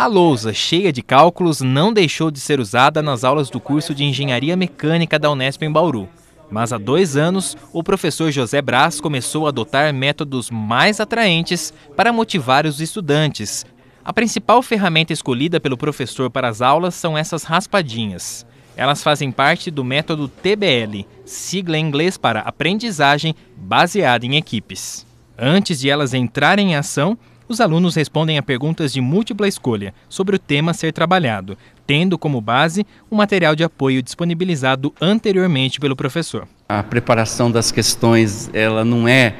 A lousa cheia de cálculos não deixou de ser usada nas aulas do curso de Engenharia Mecânica da Unesp em Bauru. Mas há 2 anos, o professor José Brás começou a adotar métodos mais atraentes para motivar os estudantes. A principal ferramenta escolhida pelo professor para as aulas são essas raspadinhas. Elas fazem parte do método TBL, sigla em inglês para aprendizagem baseada em equipes. Antes de elas entrarem em ação, os alunos respondem a perguntas de múltipla escolha sobre o tema a ser trabalhado, tendo como base o material de apoio disponibilizado anteriormente pelo professor. A preparação das questões ela não é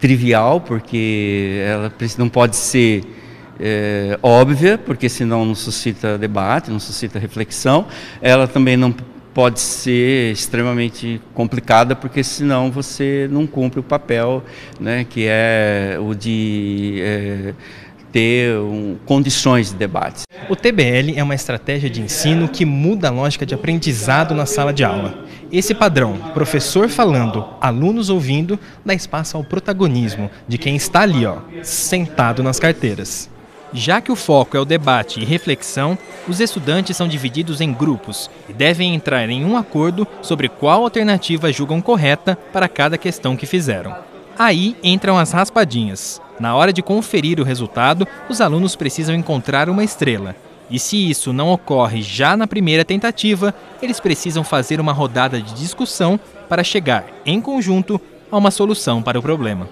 trivial, porque ela não pode ser óbvia, porque senão não suscita debate, não suscita reflexão. Ela também não pode ser extremamente complicada, porque senão você não cumpre o papel, né, que é o de ter condições de debate. O TBL é uma estratégia de ensino que muda a lógica de aprendizado na sala de aula. Esse padrão, professor falando, alunos ouvindo, dá espaço ao protagonismo de quem está ali, ó, sentado nas carteiras. Já que o foco é o debate e reflexão, os estudantes são divididos em grupos e devem entrar em um acordo sobre qual alternativa julgam correta para cada questão que fizeram. Aí entram as raspadinhas. Na hora de conferir o resultado, os alunos precisam encontrar uma estrela. E se isso não ocorre já na primeira tentativa, eles precisam fazer uma rodada de discussão para chegar, em conjunto, a uma solução para o problema.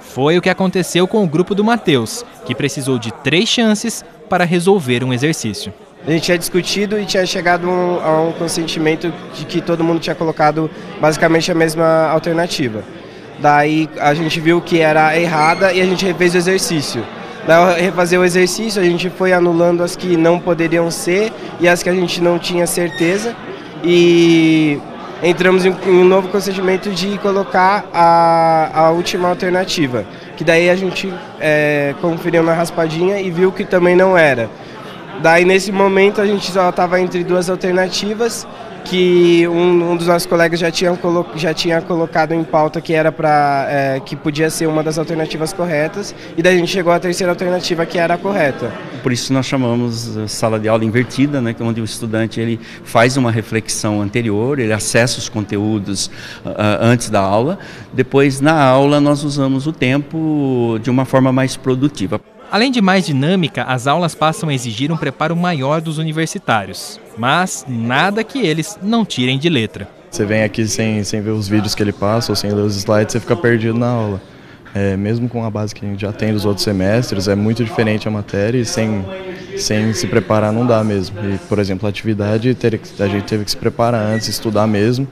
Foi o que aconteceu com o grupo do Matheus, que precisou de 3 chances para resolver um exercício. A gente tinha discutido e tinha chegado a um consentimento de que todo mundo tinha colocado basicamente a mesma alternativa. Daí a gente viu que era errada e a gente refez o exercício. Daí, refazer o exercício, a gente foi anulando as que não poderiam ser e as que a gente não tinha certeza. E entramos em um novo consentimento de colocar a última alternativa, que daí a gente conferiu na raspadinha e viu que também não era. Daí nesse momento a gente só estava entre 2 alternativas, que um dos nossos colegas já tinha colocado em pauta que era que podia ser uma das alternativas corretas, e daí a gente chegou à 3ª alternativa, que era a correta. Por isso nós chamamos sala de aula invertida, né, onde o estudante ele faz uma reflexão anterior, ele acessa os conteúdos antes da aula. Depois, na aula, nós usamos o tempo de uma forma mais produtiva. Além de mais dinâmica, as aulas passam a exigir um preparo maior dos universitários, mas nada que eles não tirem de letra. Você vem aqui sem ver os vídeos que ele passa ou sem ler os slides, você fica perdido na aula. Mesmo com a base que a gente já tem dos outros semestres, é muito diferente a matéria e sem se preparar não dá mesmo. E, por exemplo, a atividade, a gente teve que se preparar antes, estudar mesmo,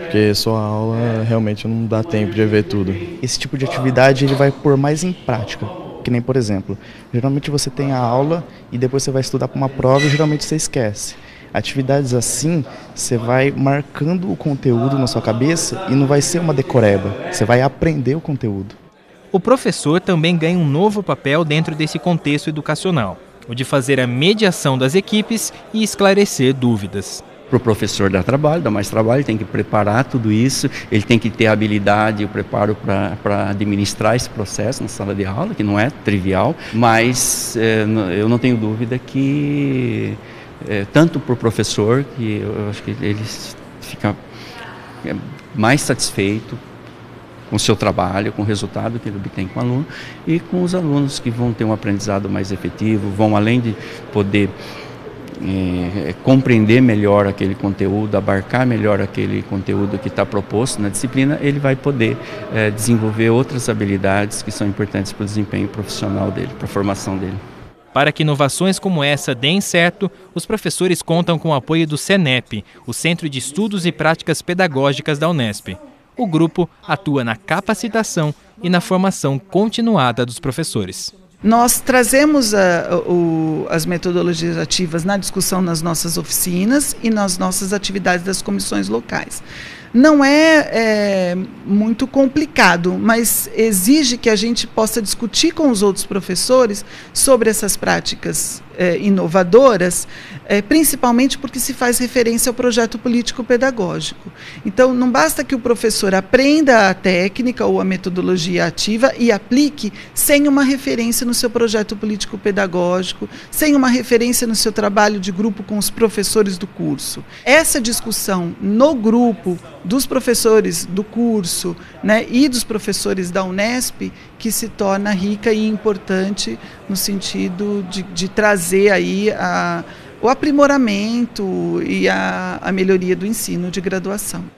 porque só a aula realmente não dá tempo de ver tudo. Esse tipo de atividade ele vai pôr mais em prática. Que nem, por exemplo, geralmente você tem a aula e depois você vai estudar para uma prova e geralmente você esquece. Atividades assim, você vai marcando o conteúdo na sua cabeça e não vai ser uma decoreba, você vai aprender o conteúdo. O professor também ganha um novo papel dentro desse contexto educacional, o de fazer a mediação das equipes e esclarecer dúvidas. Para o professor dá mais trabalho, tem que preparar tudo isso, ele tem que ter a habilidade e o preparo para administrar esse processo na sala de aula, que não é trivial, mas eu não tenho dúvida que, tanto para o professor, que eu acho que ele fica mais satisfeito com o seu trabalho, com o resultado que ele obtém com o aluno, e com os alunos que vão ter um aprendizado mais efetivo, vão além de poder compreender melhor aquele conteúdo, abarcar melhor aquele conteúdo que está proposto na disciplina, ele vai poder desenvolver outras habilidades que são importantes para o desempenho profissional dele, para a formação dele. Para que inovações como essa deem certo, os professores contam com o apoio do CENEP, o Centro de Estudos e Práticas Pedagógicas da Unesp. O grupo atua na capacitação e na formação continuada dos professores. Nós trazemos as metodologias ativas na discussão nas nossas oficinas e nas nossas atividades das comissões locais. não é muito complicado, mas exige que a gente possa discutir com os outros professores sobre essas práticas inovadoras, principalmente porque se faz referência ao projeto político-pedagógico. Então, não basta que o professor aprenda a técnica ou a metodologia ativa e aplique sem uma referência no seu projeto político-pedagógico, sem uma referência no seu trabalho de grupo com os professores do curso. Essa discussão no grupo dos professores do curso, né, e dos professores da Unesp, que se torna rica e importante no sentido de trazer aí o aprimoramento e a melhoria do ensino de graduação.